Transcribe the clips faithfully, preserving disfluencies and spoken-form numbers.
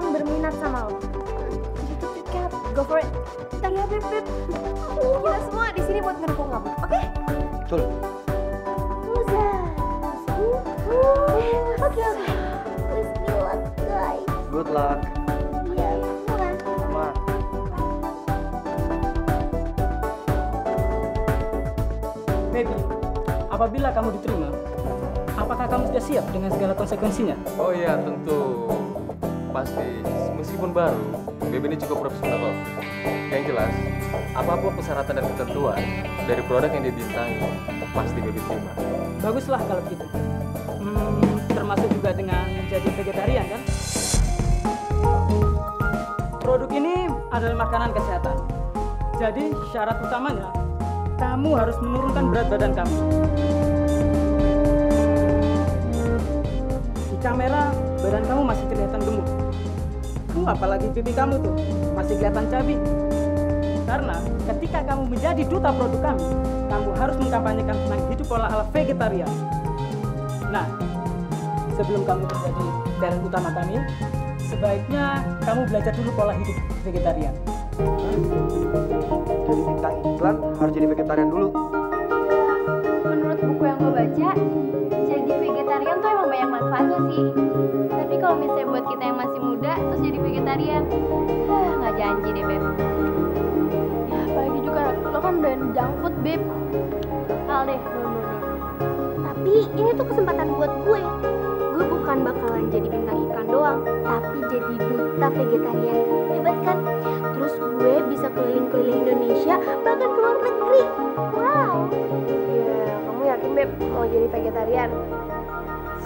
orang berminat sama lo. Gitu, Kat. Go for it. Iya, Beb, Beb. Kita semua di sini buat ngerukung kamu, oke? Okay? Betul. Muzah. Oke, oke. Wish me luck, guys. Good luck. Iya, sama. Sama. Baby, apabila kamu diterima, apakah kamu sudah siap dengan segala konsekuensinya? Oh iya, tentu. Pasti. Meskipun baru, Baby ini cukup profesional. Yang jelas, apapun persyaratan dan ketentuan dari produk yang dibintangi, pasti Baby terima. Baguslah kalau gitu. Hmm, termasuk juga dengan menjadi vegetarian, kan? Produk ini adalah makanan kesehatan. Jadi, syarat utamanya, kamu harus menurunkan berat badan kamu. Di kamera, badan kamu masih kelihatan gemuk. Kamu apalagi pipi kamu tuh, masih kelihatan cabi. Karena ketika kamu menjadi duta produk kami, kamu harus mengkampanyekan tentang hidup pola ala vegetarian. Nah, sebelum kamu menjadi talent utama kami, sebaiknya kamu belajar dulu pola hidup vegetarian. Jadi bintang iklan harus jadi vegetarian dulu. Menurut buku yang gue baca, jadi vegetarian tuh emang banyak manfaatnya sih. Tapi kalau misalnya buat kita yang masih muda, terus jadi vegetarian, ah, nggak janji deh, Beb. Ya, apalagi juga lo kan udah junk food, Beb. Kal deh, tapi ini tuh kesempatan buat gue. Gue bukan bakalan jadi bintang iklan doang, tapi jadi duta vegetarian. Hebat kan? Terus gue bisa keliling-keliling Indonesia, bahkan ke luar negeri. Wow. Ya, kamu yakin, Beb, mau jadi vegetarian?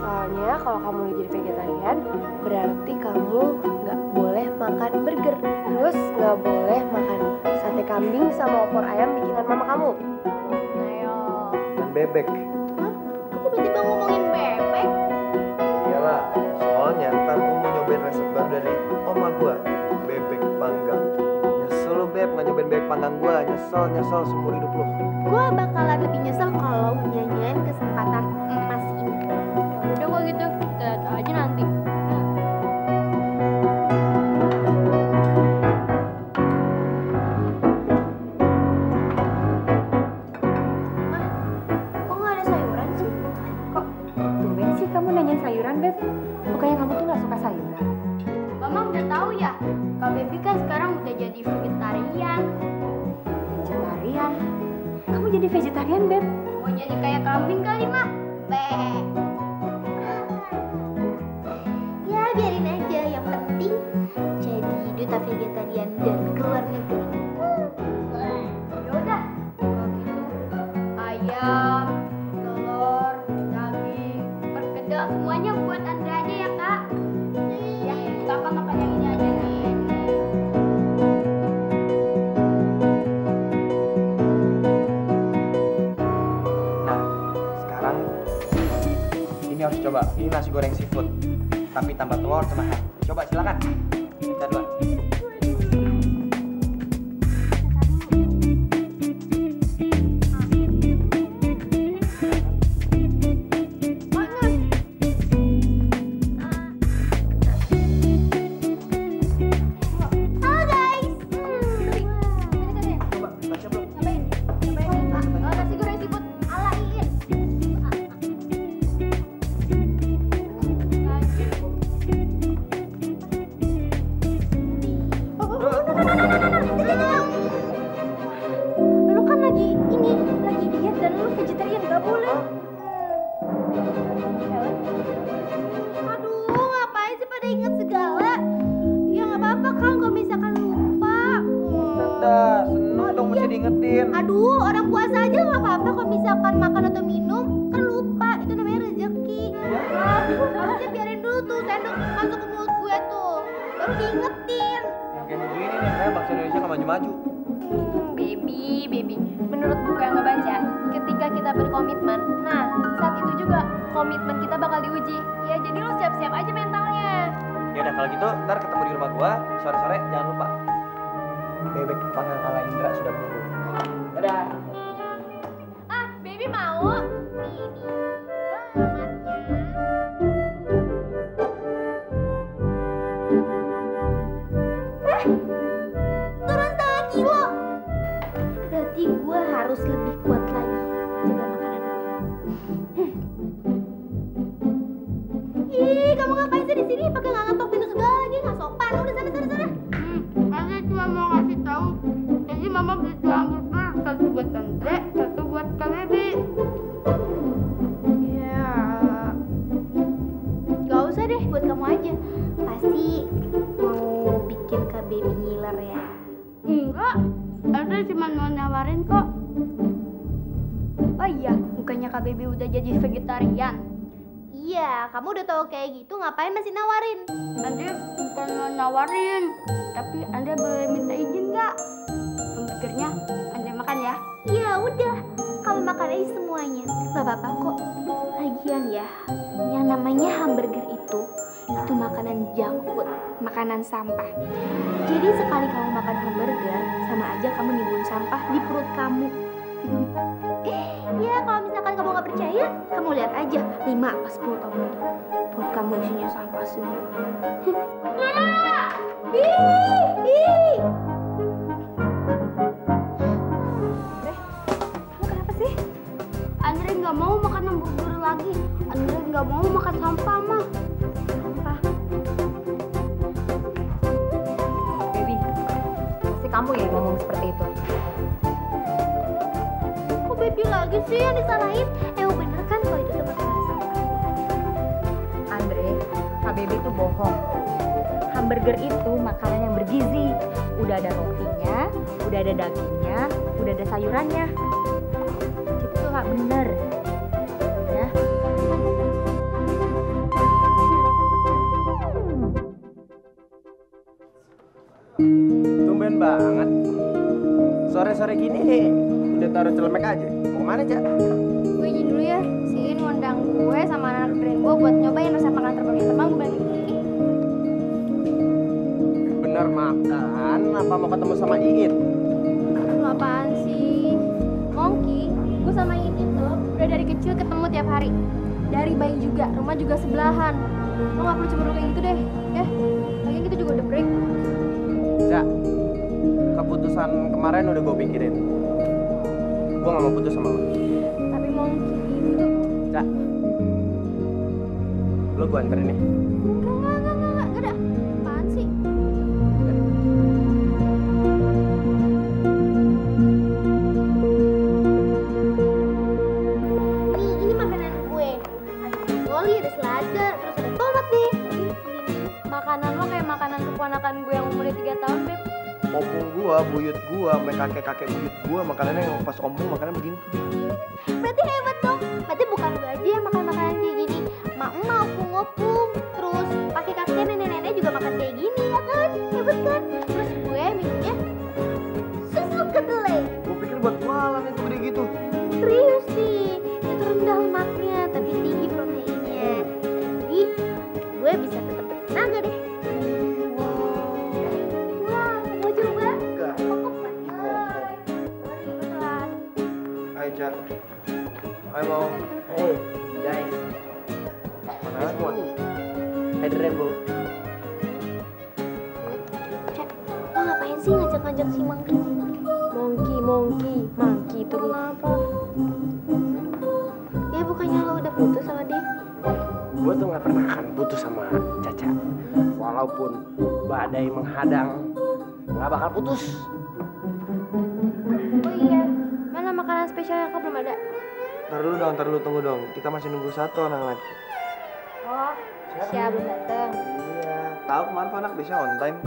Soalnya kalau kamu udah jadi vegetarian, berarti kamu nggak boleh makan burger. Terus nggak boleh makan sate kambing sama opor ayam bikinan mama kamu. Ayo. Dan bebek. Tiba-tiba ngomongin bebek? Iyalah, soalnya ntar gue mau nyobain resep baru dari oma gue, bebek panggang. Nyesel lu, Beb, nggak nyobain bebek panggang gue. Nyesel, nyesel seumur hidup lu. Gue bakalan lebih nyesel kalau nyanyiin kesempatan emas ini. Udah gue gitu, kita lihat aja nanti. Vegetarian, Beb. Mau jadi kayak kambing kali, Mak. Beb. Ya, biarin aja. Yang penting jadi duta vegetarian dan ke luar negeri. Ya udah. Kalau gitu, ayam, telur, daging, perkedel semuanya buat Andra aja ya, Kak. Ya, gampang-gampang yang ini aja nih. Harus coba, ini nasi goreng seafood tapi tambah telur sama ham. Coba silakan. Kita duluan. Thank you. berarti gue harus lebih kuat lagi jaga makanan gue. Ih, kamu ngapain sih di sini? Pakai nggak ngetok pintu segala lagi, nggak sopan. Udah sana sana sana. Hmm, aku cuma mau ngasih tahu. Jadi mama beli dua hamburger, satu buat Andre, satu buat Kang Ebi. Ya, nggak usah deh, buat kamu aja. Pasti mau bikin Kak Baby ngiler ya? Enggak, Andre cuma mau nawarin kok. Oh iya, bukannya Kak Baby udah jadi vegetarian? Iya, kamu udah tahu kayak gitu, ngapain masih nawarin? Andre bukan nawarin, tapi Andre boleh minta izin nggak? Pikirnya Andre makan ya? Iya udah, kamu makan aja semuanya, nggak apa-apa kok. Lagian ya, yang namanya hamburger itu, itu makanan junk food, makanan sampah. Jadi sekali kamu makan hamburger, sama aja kamu nimbun sampah di perut kamu. Ya, kalau misalkan kamu nggak percaya, kamu lihat aja lima atau sepuluh tahun lagi. Perut kamu isinya sampah semua. Nggak! Ih! Ih! Andre, kamu kenapa sih? Andre nggak mau makan hamburger lagi. Andre nggak mau makan sampah, Ma. Sampah? Baby, pasti kamu ya ngomong seperti itu. Baby lagi sih yang disalahin. Eh bener kan kalau itu tempat sampah. Andre, K B B itu bohong. Hamburger itu makanan yang bergizi. Udah ada rotinya, udah ada dagingnya, udah ada sayurannya. Itu tuh nggak bener. Ya. Tumben banget. Sore-sore gini udah taruh celemek aja. Mau kemana, Cak? Gue izin dulu ya. Si In ngundang gue sama anak brand gue buat nyobain resep makanan terbarunya. Teman gue balik ini. Bener makan apa mau ketemu sama In? Aduh, apaan sih? Mongki, gue sama In itu udah dari kecil ketemu tiap hari. Dari bayi juga, rumah juga sebelahan. Lo gak perlu cemburu kayak gitu deh. Eh, lagi kita juga udah break. Cak, keputusan kemarin udah gue pikirin. Gue gak mau putus sama lo. Tapi mau gitu. Cak, lo gue anterin nih. Enggak, enggak, enggak, enggak, enggak. Apaan sih? Nih, ini makanan gue. Ada brokoli, ada selada, terus ada tomat nih. Makanan lo kayak makanan keponakan gue yang umurnya tiga tahun, Beb. Opung gua, buyut gua, kakek-kakek buyut gua, makanannya yang pas omong makanan begini. Berarti hebat dong. Berarti bukan gua aja yang makan makanan kayak gini. Mak-mak, opung-opung, terus kakek-kakek, nenek-nenek juga makan kayak gini, ya kan? Hebat kan? Terus gue minumnya susu kedelai. Gua pikir buat malam itu gede gitu. Serius nih, itu rendah lemaknya, tapi tinggi proteinnya. Jadi gue bisa tetap bertenaga deh. Ayo, mau. Hey, guys. Mana semua? Ada Rainbow. Cak, lo ngapain sih ngajak-ngajak si Mangki? Mangki, Mangki, Mangki terus. Ya bukannya lo udah putus sama dia? Gue tuh nggak pernah akan putus sama Caca. Walaupun badai menghadang, nggak bakal putus. Makanan spesial yang kau belum ada. Ntar dulu dong, ntar dulu, tunggu dong. Kita masih nunggu satu anak lagi. Oh, siap belum dateng. Iya, tahu kemarin tuh anak biasanya on time.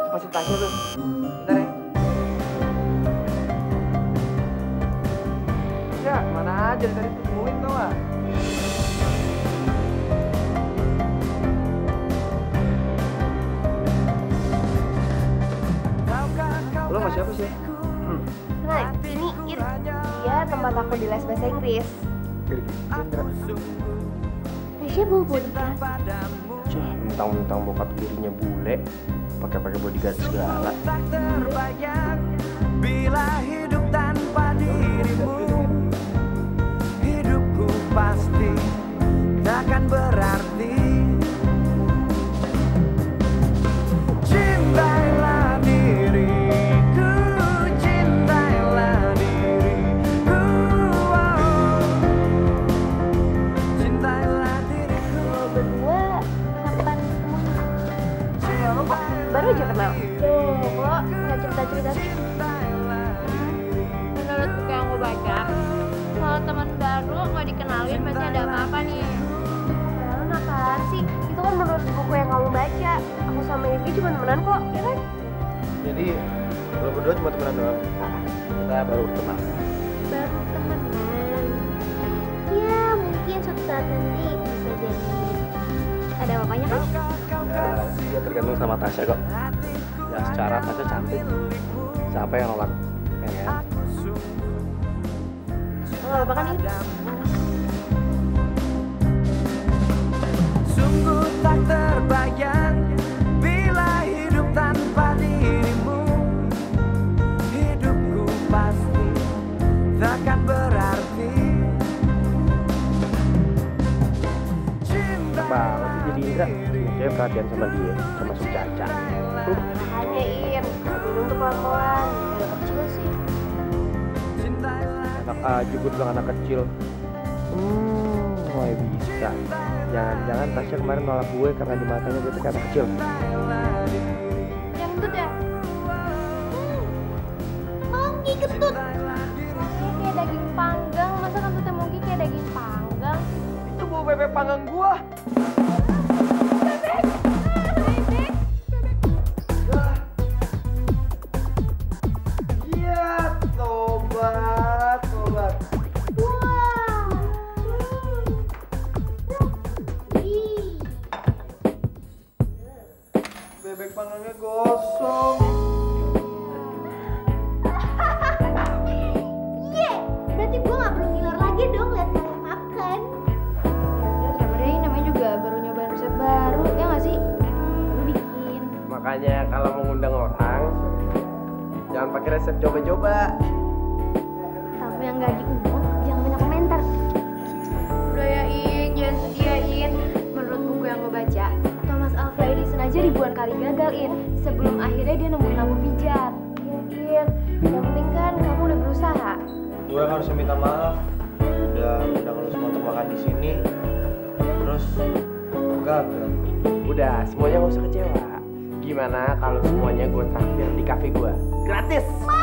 Cepat si Tasya tuh. Bentar ya. Ya, kemana aja tadi tungguin tau gak? Lo masih apa sih? Nah, ini It. Dia tempat aku di les bahasa Inggris. Tasya bawa bodyguard. Cah, mentang-mentang bokap dirinya bule, pakai-pakai bodyguard segala. Bila hidup tanpa dirimu, hidupku pasti takkan berarti. Cintailah diriku, cinta. kalau teman baru nggak dikenalin pasti ada apa-apa nih. Beneran apaan sih? Itu kan menurut buku yang kamu baca. Aku sama Egi cuma temenan kok, ya kan? Jadi lo berdua cuma temenan doang. Kita baru berteman. Baru temenan. Ya mungkin suatu saat nanti bisa jadi. Ada bapaknya kan? Ya, dia tergantung sama Tasya kok. Ya secara Tasya cantik. Siapa yang nolak? Ya. Nggak apa-apa kan ini? Sungguh tak terbayang bila hidup tanpa dirimu. Hidupku pasti takkan berarti. Bang, jadi Indra, dia perhatian sama dia, sama si Caca. Hanya Im, belum tuh pelan-pelan, udah kecil sih. Anak aja gue bilang anak kecil. Hmm, wah bisa. Jangan-jangan Tasya kemarin nolak gue karena di matanya gue kayak anak kecil. Yang itu dah. Hmm, Monggi kentut. Dia kayak daging panggang, masa kentutnya Monggi kayak daging panggang? Itu bau bebek panggang gue. Makanya kalau mengundang orang, jangan pakai resep coba-coba. Tapi yang nggak diundang, jangan banyak komentar. Udah ya In, jangan setia In. Menurut buku yang gue baca, Thomas Alva Edison aja ribuan kali gagal In, sebelum akhirnya dia nemuin lampu pijar. Ya In, yang penting kan kamu udah berusaha. Gue harus minta maaf, udah undang lu semua termakan di sini, terus gagal. Udah, semuanya nggak usah kecewa. Gimana kalau semuanya gue tampil di kafe gue gratis?